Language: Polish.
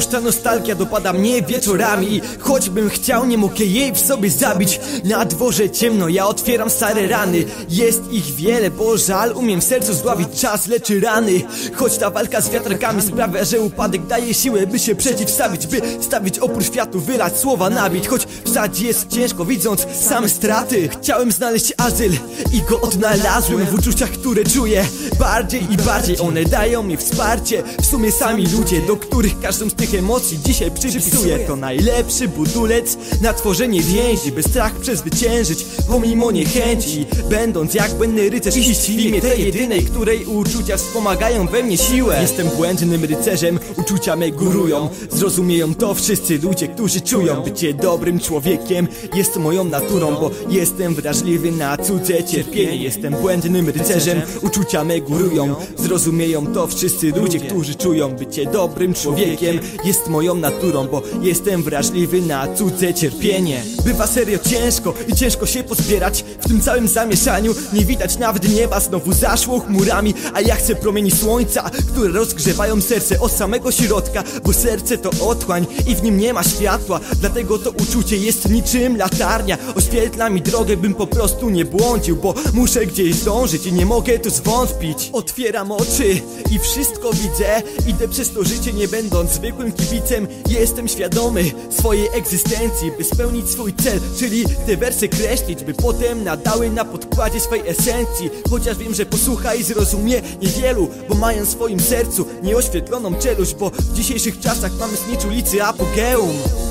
Wciąż ta nostalgia dopada mnie wieczorami. Choćbym chciał, nie mogę jej w sobie zabić. Na dworze ciemno, ja otwieram stare rany. Jest ich wiele, bo żal. Umiem w sercu zdławić czas, leczy rany. Choć ta walka z wiatrakami sprawia, że upadek daje siłę, by się przeciwstawić, by stawić opór światu, wylać słowa, nabić. Choć wstać jest ciężko, widząc same straty. Chciałem znaleźć azyl i go odnalazłem w uczuciach, które czuję. Bardziej i bardziej one dają mi wsparcie. W sumie sami ludzie, do których każdą z tych emocji dzisiaj przypisuję. To najlepszy budulec na tworzenie więzi, by strach przezwyciężyć pomimo niechęci, będąc jak błędny rycerz iść w imię tej jedynej, której uczucia wspomagają we mnie siłę. Jestem błędnym rycerzem, uczucia me górują. Zrozumieją to wszyscy ludzie, którzy czują. Bycie dobrym człowiekiem jest moją naturą, bo jestem wrażliwy na cudze cierpienie. Jestem błędnym rycerzem, uczucia me górują. Zrozumieją to wszyscy ludzie, którzy czują. Bycie dobrym człowiekiem jest moją naturą, bo jestem wrażliwy na cudze cierpienie. Bywa serio ciężko i ciężko się pozbierać. W tym całym zamieszaniu nie widać nawet nieba. Znowu zaszło chmurami, a ja chcę promieni słońca, które rozgrzewają serce od samego środka. Bo serce to otchłań i w nim nie ma światła. Dlatego to uczucie jest niczym latarnia. Oświetla mi drogę, bym po prostu nie błądził, bo muszę gdzieś zdążyć i nie mogę tu zwątpić. Otwieram oczy i wszystko widzę. Idę przez to życie, nie będąc zwykłym kibicem. Jestem świadomy swojej egzystencji, by spełnić swój cel, czyli te wersy kreślić, by potem nadały na podkładzie swej esencji. Chociaż wiem, że posłucha i zrozumie niewielu, bo mają w swoim sercu nieoświetloną czeluść, bo w dzisiejszych czasach mamy znieczulicy apogeum.